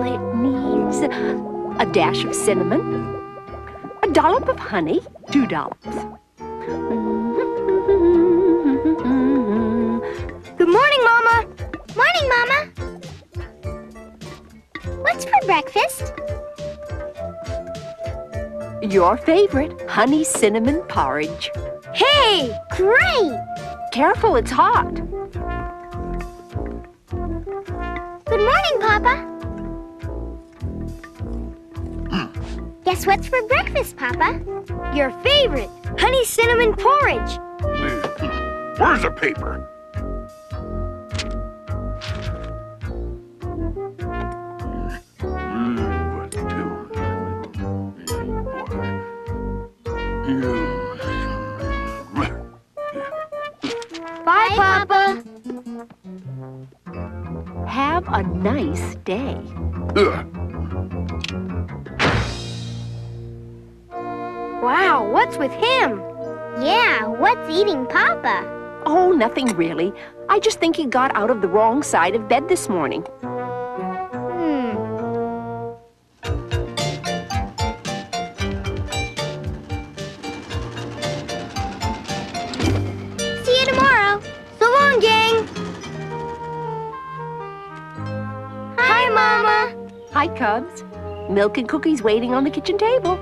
It needs a dash of cinnamon, a dollop of honey, 2 dollops. Good morning, Mama. Morning, Mama. What's for breakfast? Your favorite, honey cinnamon porridge. Hey, great! Careful, it's hot. Good morning, Papa. Guess what's for breakfast, Papa? Your favorite, honey cinnamon porridge. Where's the paper? Bye, Papa. Have a nice day. Wow, what's with him? Yeah, what's eating Papa? Oh, nothing really. I just think he got out of the wrong side of bed this morning. See you tomorrow. So long, gang. Mama. Hi, Cubs. Milk and cookies waiting on the kitchen table.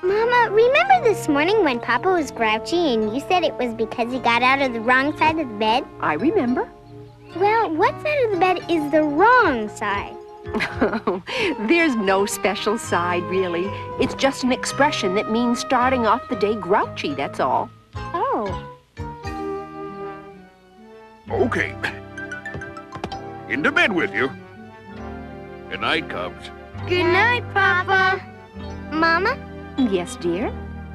Mama, remember this morning when Papa was grouchy and you said it was because he got out of the wrong side of the bed? I remember. Well, what side of the bed is the wrong side? There's no special side, really. It's just an expression that means starting off the day grouchy, that's all. Oh. Okay. Into bed with you. Good night, Cubs. Good night, Papa. Mama? Yes, dear?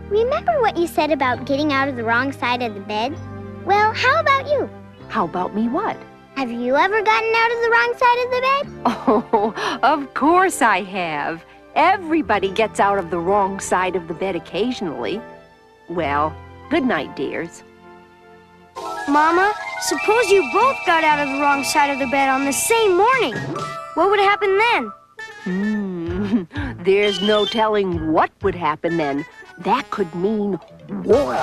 Remember what you said about getting out of the wrong side of the bed? Well, how about you? How about me what? Have you ever gotten out of the wrong side of the bed? Oh, of course I have. Everybody gets out of the wrong side of the bed occasionally. Well, good night, dears. Mama, suppose you both got out of the wrong side of the bed on the same morning. What would happen then? There's no telling what would happen then. That could mean war.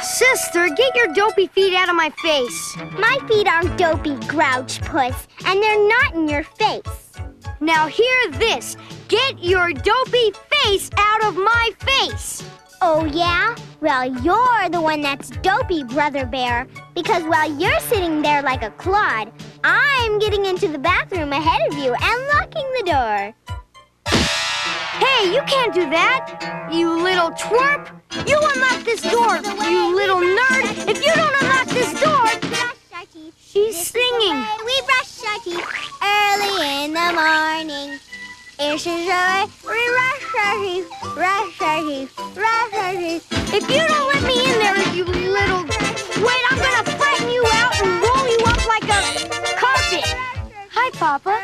Sister, get your dopey feet out of my face. My feet aren't dopey, Grouch Puss, and they're not in your face. Now hear this. Get your dopey face out of my face. Oh, yeah? Well, you're the one that's dopey, Brother Bear, because while you're sitting there like a clod, I'm getting into the bathroom ahead of you and locking the door. Hey, you can't do that, you little twerp. You unlock this door, you little nerd. If you don't unlock this door... She's singing. We brush our teeth early in the morning. It's the way we brush our teeth, brush our teeth, brush our teeth. If you don't let me in there, you little... Wait, I'm going to flatten you out and roll you up like a carpet. Hi, Papa.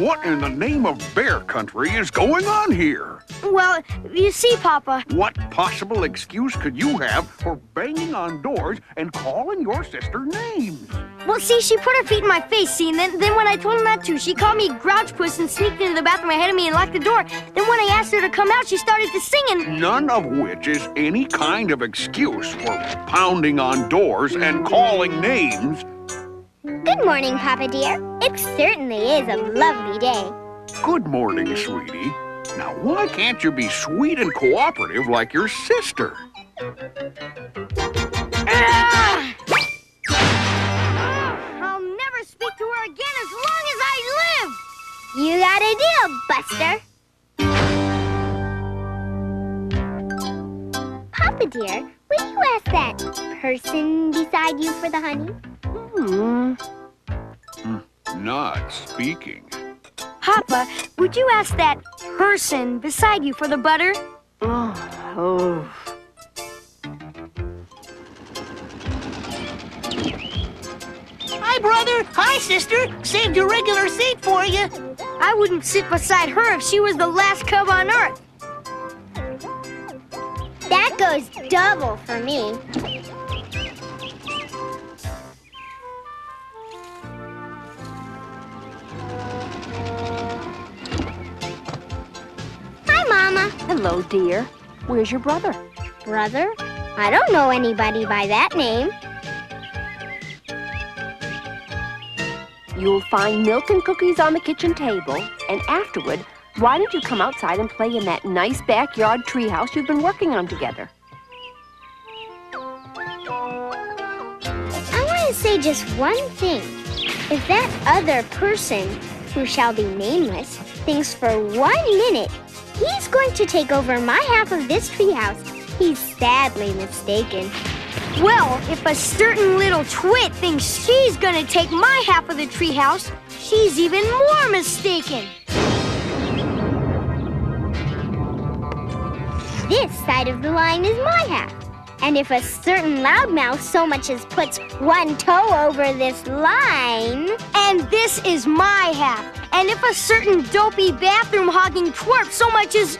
What in the name of bear country is going on here? Well, you see, Papa... What possible excuse could you have for banging on doors and calling your sister names? Well, see, she put her feet in my face, see, and then when I told her not to, she called me Grouch Puss and sneaked into the bathroom ahead of me and locked the door. Then when I asked her to come out, she started to sing and... None of which is any kind of excuse for pounding on doors and calling names. Good morning, Papa dear. It certainly is a lovely day. Good morning, sweetie. Now, why can't you be sweet and cooperative like your sister? Ah! Buster. Papa dear, will you ask that person beside you for the honey? Not speaking. Papa, would you ask that person beside you for the butter? Hi, brother. Hi, sister. Saved your regular seat for you. I wouldn't sit beside her if she was the last cub on Earth. That goes double for me. Hi, Mama. Hello, dear. Where's your brother? Brother? I don't know anybody by that name. You'll find milk and cookies on the kitchen table, and afterward, why don't you come outside and play in that nice backyard treehouse you've been working on together? I want to say just one thing. If that other person, who shall be nameless, thinks for 1 minute he's going to take over my half of this treehouse, he's sadly mistaken. Well, if a certain little twit thinks she's gonna take my half of the treehouse, she's even more mistaken. This side of the line is my half. And if a certain loudmouth so much as puts one toe over this line... And this is my half. And if a certain dopey bathroom-hogging twerp so much as...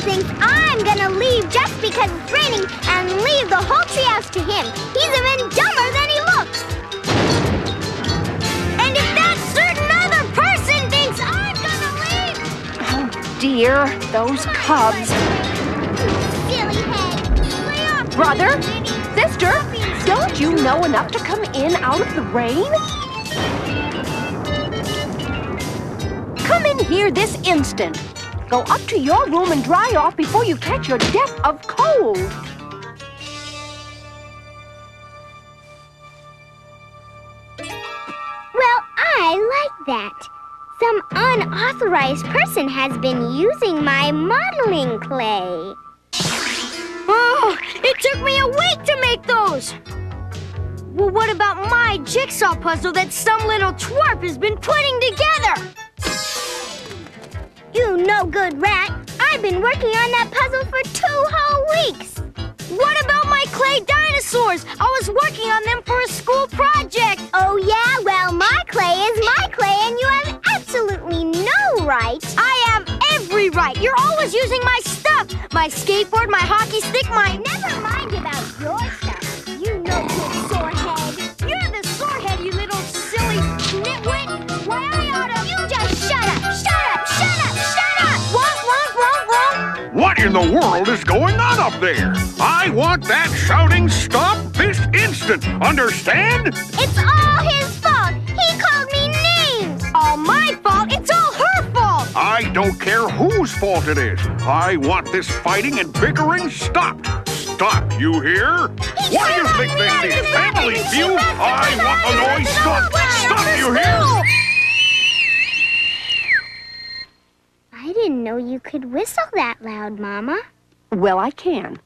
thinks I'm gonna leave just because it's raining and leave the whole treehouse to him. He's even dumber than he looks. And if that certain other person thinks I'm gonna leave... Oh, dear, those cubs. Silly head. Brother, sister, don't you know enough to come in out of the rain? Come in here this instant. Go up to your room and dry off before you catch your death of cold. Well, I like that. Some unauthorized person has been using my modeling clay. Oh, it took me a week to make those! Well, what about my jigsaw puzzle that some little twerp has been putting together? You no-good rat! I've been working on that puzzle for 2 whole weeks! What about my clay dinosaurs? I was working on them for a school project! Oh yeah? Well, my clay is my clay and you have absolutely no right! I have every right! You're always using my stuff! My skateboard, my hockey stick, my... Never mind about your stuff, you no-good sorehead! You're the sorehead, you little silly nitwit! Why, I ought to... You just shut up! Shut up! Shut up! What in the world is going on up there? I want that shouting stopped this instant, understand? It's all his fault. He called me names. All my fault. It's all her fault. I don't care whose fault it is. I want this fighting and bickering stopped. Stop, you hear? What do you think this is? Family Feud? I want the noise stopped. Stop, you hear? I didn't know you could whistle that loud, Mama. Well, I can.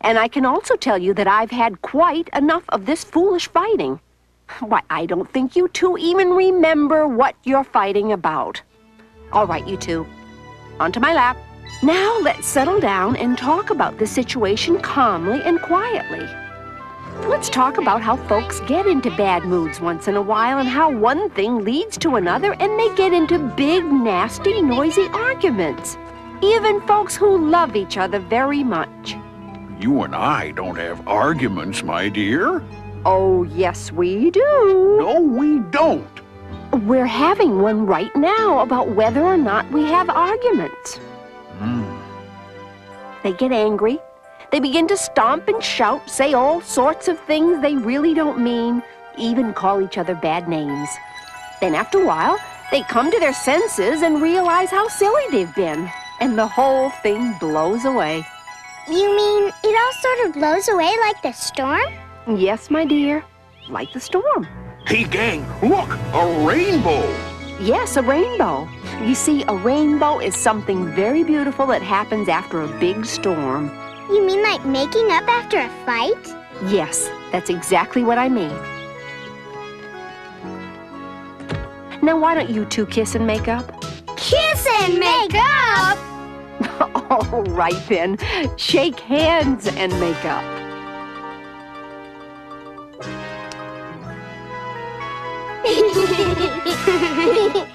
And I can also tell you that I've had quite enough of this foolish fighting. Why, I don't think you two even remember what you're fighting about. All right, you two. Onto my lap. Now let's settle down and talk about the situation calmly and quietly. Let's talk about how folks get into bad moods once in a while and how one thing leads to another and they get into big, nasty, noisy arguments. Even folks who love each other very much. You and I don't have arguments, my dear. Oh, yes, we do. No, we don't. We're having one right now about whether or not we have arguments. They get angry. They begin to stomp and shout, say all sorts of things they really don't mean, even call each other bad names. Then after a while, they come to their senses and realize how silly they've been, and the whole thing blows away. You mean it all sort of blows away like the storm? Yes, my dear. like the storm. Hey, gang, look, a rainbow. Yes, a rainbow. You see, a rainbow is something very beautiful that happens after a big storm. You mean like making up after a fight? Yes, that's exactly what I mean. Now, why don't you two kiss and make up? Kiss and make up? All right, then. Shake hands and make up.